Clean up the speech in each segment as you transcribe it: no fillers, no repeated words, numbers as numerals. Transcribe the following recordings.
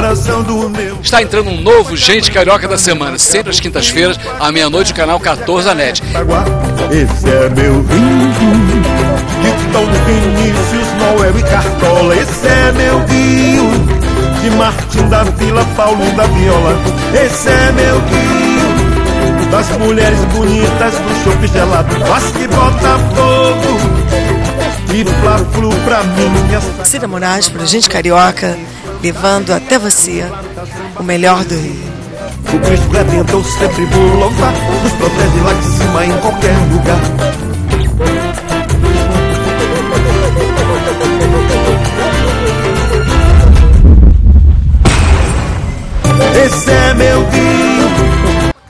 coração do meu. Está entrando um novo Gente Carioca da Semana, sempre às quintas-feiras, à meia-noite, no canal 14 da NET. Esse é meu vinho, de Tom Vinícius, Noel e Cartola. Esse é meu guio, de Martim da Vila, Paulo da Viola. Esse é meu guio, das mulheres bonitas do chope gelado. Mas que bota fogo. Cida Moraes, para Gente Carioca, levando até você o melhor do Rio. O Cristo Redentor sempre vou louvar, nos protege lá de cima em qualquer lugar. Esse é meu Rio.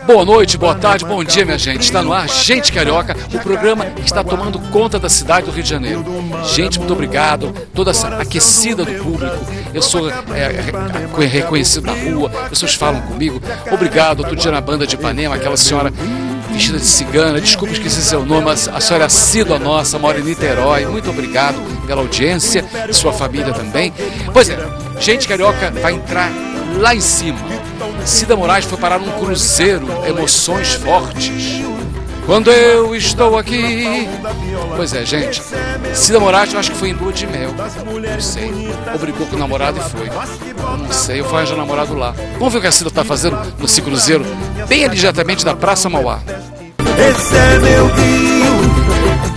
Boa noite, boa tarde, bom dia, minha gente. Está no ar Gente Carioca, o programa que está tomando conta da cidade do Rio de Janeiro. Gente, muito obrigado, toda essa aquecida do público. Eu sou reconhecido na rua, pessoas falam comigo. Obrigado, outro dia na banda de Ipanema, aquela senhora vestida de cigana, desculpa, esqueci seu nome, mas a senhora é assídua nossa, mora em Niterói. Muito obrigado pela audiência, sua família também. Pois é, Gente Carioca vai entrar lá em cima. Cida Moraes foi parar num cruzeiro, emoções fortes. Quando eu estou aqui... Pois é, gente, Cida Moraes eu acho que foi em lua de mel, não sei, obrigou com o namorado e foi, não sei, eu fui arranjar namorado lá. Vamos ver o que a Cida está fazendo nesse cruzeiro, bem imediatamente da Praça Mauá.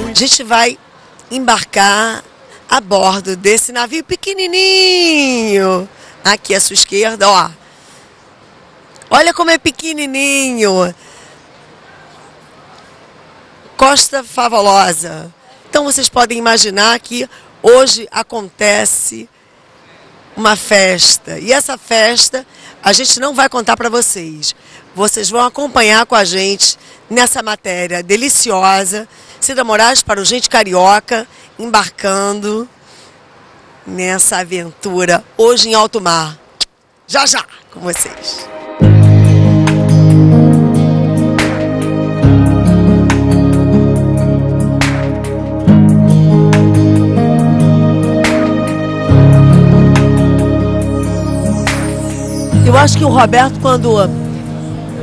A gente vai embarcar a bordo desse navio pequenininho. Aqui à sua esquerda, ó. Olha como é pequenininho. Costa Favolosa. Então vocês podem imaginar que hoje acontece uma festa. E essa festa a gente não vai contar para vocês. Vocês vão acompanhar com a gente nessa matéria deliciosa. Cida Moraes para o Gente Carioca, embarcando nessa aventura, hoje em alto mar. Já, já, com vocês. Eu acho que o Roberto, quando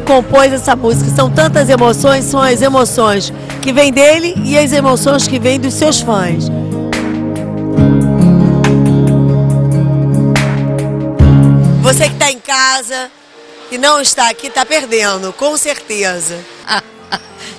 compôs essa música, são tantas emoções, são as emoções que vêm dele e as emoções que vêm dos seus fãs. Você que está em casa e não está aqui, está perdendo, com certeza.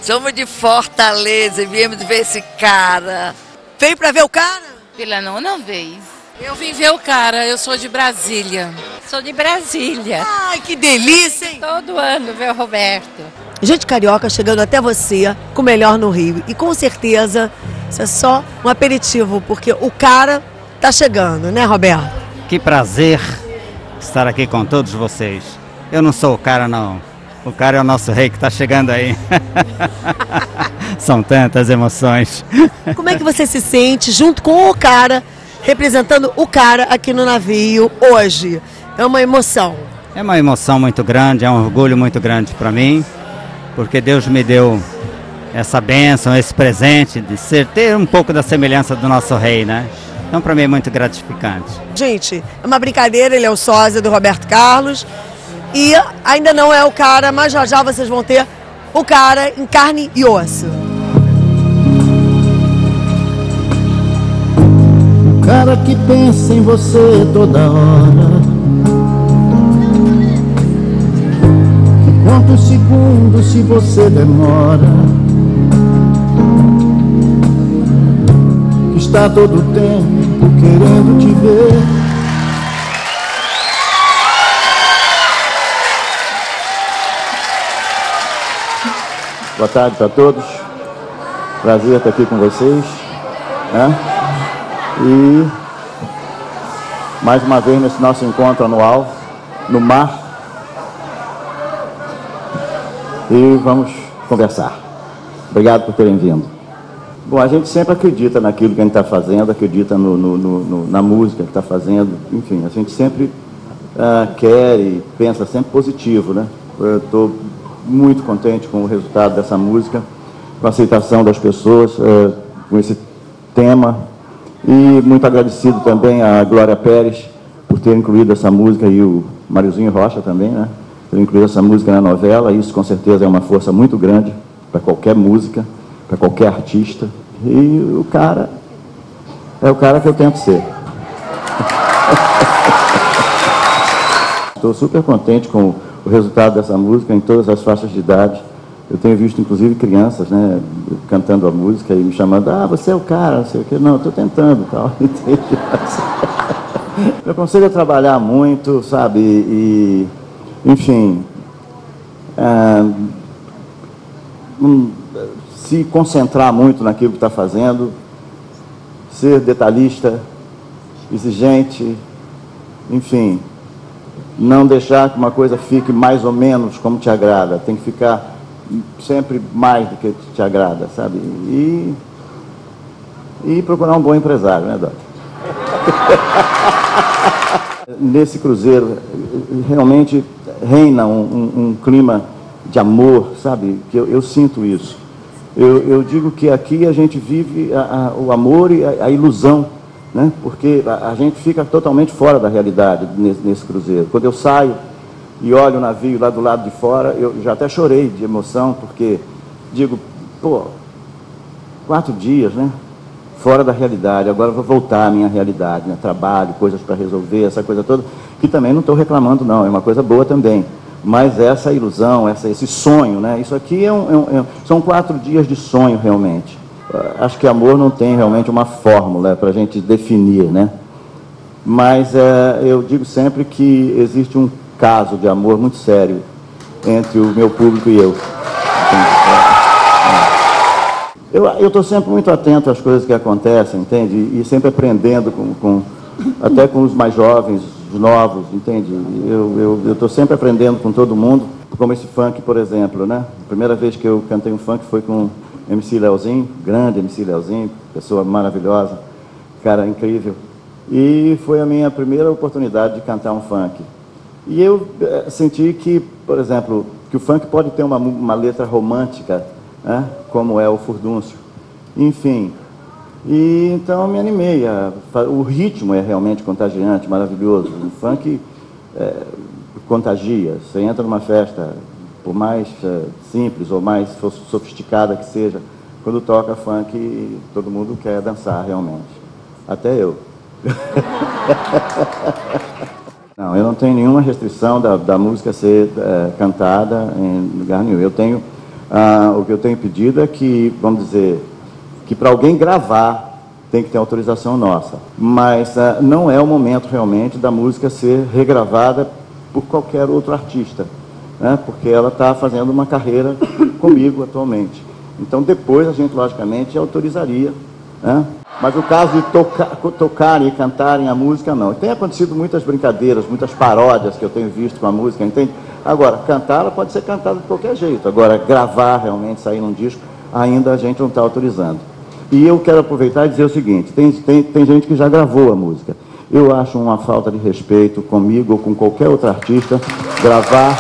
Somos de Fortaleza e viemos ver esse cara. Veio para ver o cara? Pela nona vez. Eu vim ver o cara, eu sou de Brasília. Sou de Brasília. Ai, que delícia, hein? Todo ano ver o Roberto. Gente Carioca chegando até você com o melhor no Rio. E com certeza, isso é só um aperitivo, porque o cara está chegando, né, Roberto? Que prazer estar aqui com todos vocês. Eu não sou o cara, não. O cara é o nosso rei que está chegando aí. São tantas emoções. Como é que você se sente junto com o cara, representando o cara aqui no navio hoje? É uma emoção. É uma emoção muito grande, é um orgulho muito grande para mim, porque Deus me deu essa bênção, esse presente de ter um pouco da semelhança do nosso rei, né? Então, para mim, é muito gratificante. Gente, é uma brincadeira, ele é o sósia do Roberto Carlos. E ainda não é o cara, mas já já vocês vão ter o cara em carne e osso. O cara que pensa em você toda hora, quantos segundos se você demora, está todo o tempo querendo te ver. Boa tarde para todos. Prazer estar aqui com vocês, né? E mais uma vez nesse nosso encontro anual no mar. E vamos conversar. Obrigado por terem vindo. Bom, a gente sempre acredita naquilo que a gente está fazendo, acredita na música que está fazendo, enfim, a gente sempre quer e pensa sempre positivo, né? Eu estou muito contente com o resultado dessa música, com a aceitação das pessoas, com esse tema, e muito agradecido também à Glória Pérez por ter incluído essa música, e o Mariuzinho Rocha também, né? Por incluir essa música na novela. Isso, com certeza, é uma força muito grande para qualquer música, para qualquer artista. E o cara é o cara que eu tento ser. Estou super contente com o resultado dessa música em todas as faixas de idade. Eu tenho visto, inclusive, crianças, né, cantando a música e me chamando, ah, você é o cara, não sei o quê. Não, estou tentando, tal, entende? Meu conselho é trabalhar muito, sabe, e, enfim, se concentrar muito naquilo que está fazendo, ser detalhista, exigente, enfim, não deixar que uma coisa fique mais ou menos como te agrada, tem que ficar sempre mais do que te agrada, sabe? E procurar um bom empresário, né, Dota? Nesse cruzeiro, realmente reina um clima de amor, sabe? Que eu sinto isso. Eu digo que aqui a gente vive o amor e a ilusão, né? Porque a gente fica totalmente fora da realidade nesse cruzeiro. Quando eu saio e olho o navio lá do lado de fora, eu já até chorei de emoção, porque digo, pô, 4 dias, né? Fora da realidade, agora eu vou voltar à minha realidade, né? Trabalho, coisas para resolver, essa coisa toda, que também não estou reclamando não, é uma coisa boa também. Mas essa ilusão, esse sonho, né? Isso aqui são 4 dias de sonho, realmente. Acho que amor não tem realmente uma fórmula para a gente definir, né? Mas eu digo sempre que existe um caso de amor muito sério entre o meu público e eu. Eu estou sempre muito atento às coisas que acontecem, entende? E sempre aprendendo, até com os mais jovens, os novos, entende? Eu estou sempre aprendendo com todo mundo, como esse funk, por exemplo, né? A primeira vez que eu cantei um funk foi com MC Leozinho, grande MC Leozinho, pessoa maravilhosa, cara incrível. E foi a minha primeira oportunidade de cantar um funk. E eu senti que, por exemplo, que o funk pode ter uma letra romântica, né? Como é o furdúncio, enfim, e então eu me animei, o ritmo é realmente contagiante, maravilhoso, o funk contagia, você entra numa festa, por mais simples ou mais sofisticada que seja, quando toca funk, todo mundo quer dançar realmente, até eu. Não, eu não tenho nenhuma restrição da música ser cantada em lugar nenhum, eu tenho... o que eu tenho pedido é que, vamos dizer, que para alguém gravar tem que ter autorização nossa. Mas não é o momento realmente da música ser regravada por qualquer outro artista, né? Porque ela está fazendo uma carreira comigo atualmente. Então depois a gente, logicamente, autorizaria, né? Mas o caso de tocarem e cantarem a música, não. Tem acontecido muitas brincadeiras, muitas paródias que eu tenho visto com a música, entende? Agora, cantar, ela pode ser cantada de qualquer jeito. Agora, gravar realmente, sair num disco, ainda a gente não está autorizando. E eu quero aproveitar e dizer o seguinte, tem gente que já gravou a música. Eu acho uma falta de respeito comigo ou com qualquer outro artista, gravar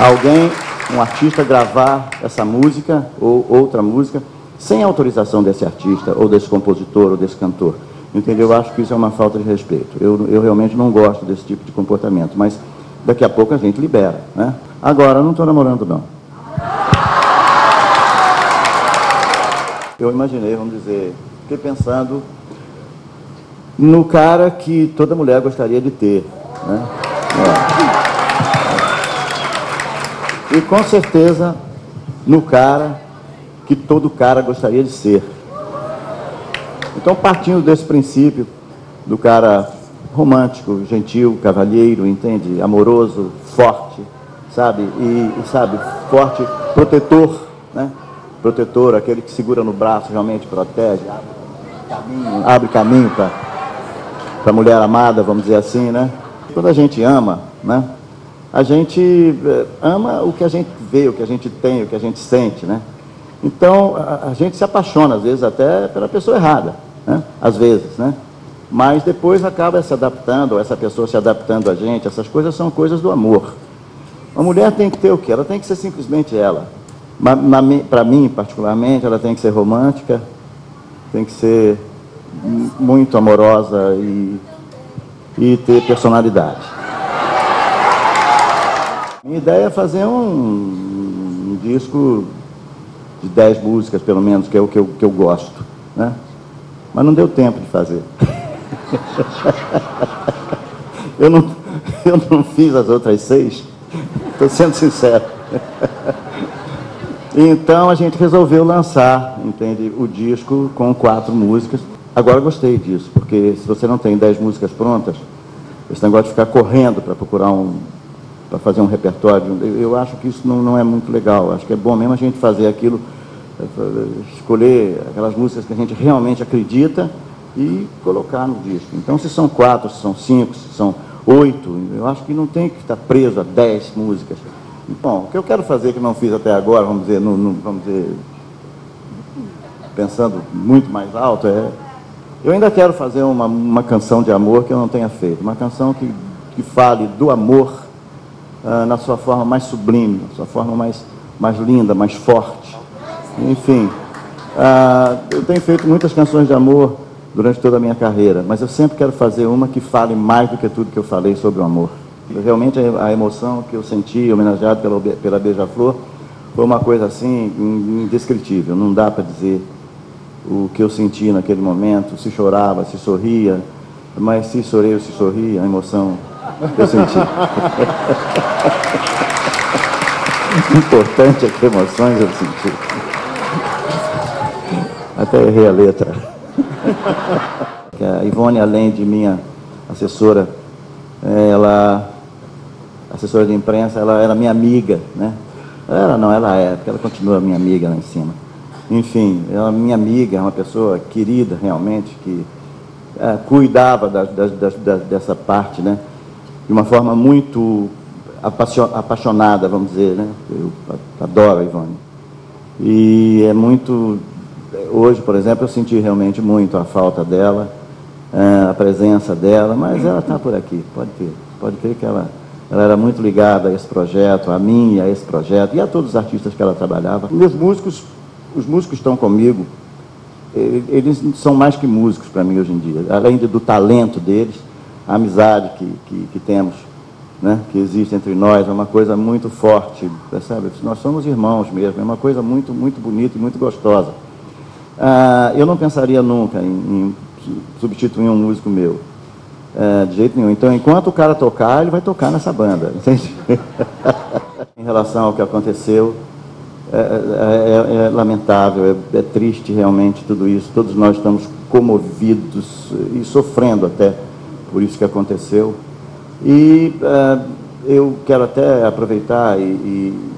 alguém... um artista gravar essa música ou outra música sem autorização desse artista, ou desse compositor, ou desse cantor. Entendeu? Eu acho que isso é uma falta de respeito. Eu realmente não gosto desse tipo de comportamento, mas daqui a pouco a gente libera, né? Agora, eu não estou namorando, não. Eu imaginei, vamos dizer, fiquei pensando no cara que toda mulher gostaria de ter, né? E com certeza no cara que todo cara gostaria de ser. Então, partindo desse princípio do cara romântico, gentil, cavalheiro, entende? Amoroso, forte, sabe? E forte, protetor, né? Protetor, aquele que segura no braço, realmente protege, abre caminho para a mulher amada, vamos dizer assim, né? Quando a gente ama, né? A gente ama o que a gente vê, o que a gente tem, o que a gente sente, né? Então, a gente se apaixona, às vezes, até pela pessoa errada, né? Às vezes, né? Mas depois acaba se adaptando, ou essa pessoa se adaptando a gente, essas coisas são coisas do amor. A mulher tem que ter o quê? Ela tem que ser simplesmente ela. Para mim, particularmente, ela tem que ser romântica, tem que ser muito amorosa e ter personalidade. Minha ideia é fazer um disco de 10 músicas, pelo menos, que é o que eu gosto, né? Mas não deu tempo de fazer. Eu não fiz as outras 6, estou sendo sincero. Então a gente resolveu lançar, entende, o disco com 4 músicas. Agora gostei disso, porque se você não tem 10 músicas prontas, esse negócio de ficar correndo para procurar para fazer um repertório, eu acho que isso não é muito legal. Acho que é bom mesmo a gente fazer aquilo, escolher aquelas músicas que a gente realmente acredita e colocar no disco. Então, se são 4, se são 5, se são 8, eu acho que não tem que estar preso a 10 músicas. Bom, o que eu quero fazer que não fiz até agora, vamos dizer, pensando muito mais alto, eu ainda quero fazer uma canção de amor que eu não tenha feito, uma canção que fale do amor na sua forma mais sublime, na sua forma mais linda, mais forte. Enfim, eu tenho feito muitas canções de amor durante toda a minha carreira, mas eu sempre quero fazer uma que fale mais do que tudo que eu falei sobre o amor. Realmente a emoção que eu senti homenageado pela Beija-Flor foi uma coisa assim indescritível. Não dá para dizer o que eu senti naquele momento, se chorava, se sorria, mas se chorei ou se sorria, a emoção que eu senti. O importante é que emoções eu senti. Até errei a letra. A Ivone, além de minha assessora, assessora de imprensa, ela era minha amiga, né? Ela é, porque ela continua minha amiga lá em cima. Enfim, ela é minha amiga, é uma pessoa querida realmente, que cuidava dessa parte, né? De uma forma muito apaixonada, vamos dizer, né? Eu adoro a Ivone. E é muito... Hoje, por exemplo, eu senti realmente muito a falta dela, a presença dela, mas ela está por aqui, pode ter que ela era muito ligada a esse projeto, a mim, a esse projeto, e a todos os artistas que ela trabalhava. Os músicos estão comigo, eles são mais que músicos para mim hoje em dia, além do talento deles, a amizade que temos, né, que existe entre nós, é uma coisa muito forte, percebe? Nós somos irmãos mesmo, é uma coisa muito, muito bonita e muito gostosa. Eu não pensaria nunca em substituir um músico meu, de jeito nenhum. Então, enquanto o cara tocar, ele vai tocar nessa banda, entende? Em relação ao que aconteceu, é lamentável, é triste realmente tudo isso. Todos nós estamos comovidos e sofrendo até por isso que aconteceu. E eu quero até aproveitar e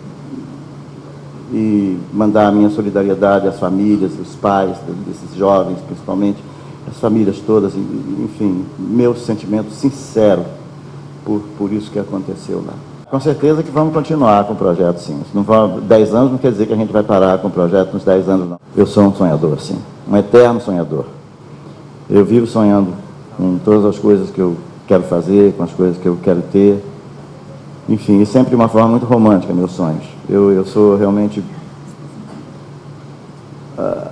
mandar a minha solidariedade às famílias, aos pais desses jovens, principalmente, às famílias todas, enfim, meu sentimento sincero por isso que aconteceu lá. Com certeza que vamos continuar com o projeto, sim. 10 anos não quer dizer que a gente vai parar com o projeto nos 10 anos, não. Eu sou um sonhador, sim, um eterno sonhador. Eu vivo sonhando com todas as coisas que eu quero fazer, com as coisas que eu quero ter. Enfim, e sempre de uma forma muito romântica, meus sonhos. Eu sou realmente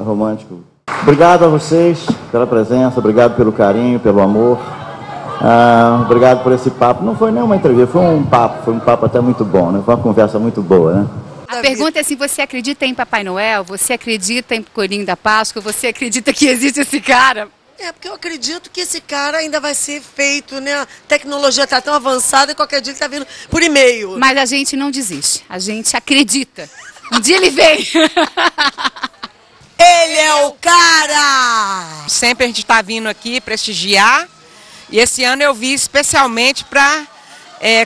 romântico. Obrigado a vocês pela presença, obrigado pelo carinho, pelo amor. Obrigado por esse papo. Não foi nenhuma entrevista, foi um papo até muito bom, né? Foi uma conversa muito boa, né? A pergunta é assim, você acredita em Papai Noel? Você acredita em Coelhinho da Páscoa? Você acredita que existe esse cara? É, porque eu acredito que esse cara ainda vai ser feito, né? A tecnologia está tão avançada que qualquer dia ele está vindo por e-mail. Mas a gente não desiste, a gente acredita. Um dia ele vem. Ele é o cara! Sempre a gente está vindo aqui prestigiar. E esse ano eu vim especialmente para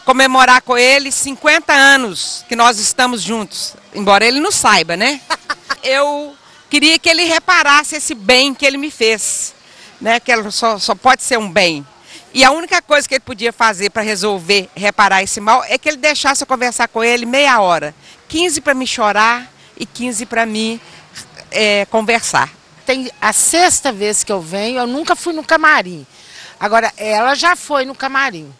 comemorar com ele 50 anos que nós estamos juntos. Embora ele não saiba, né? Eu queria que ele reparasse esse bem que ele me fez. Né, que ela só pode ser um bem. E a única coisa que ele podia fazer para resolver, reparar esse mal, é que ele deixasse eu conversar com ele meia hora. 15 para me chorar e 15 para me conversar. Tem a 6ª vez que eu venho, eu nunca fui no camarim. Agora, ela já foi no camarim.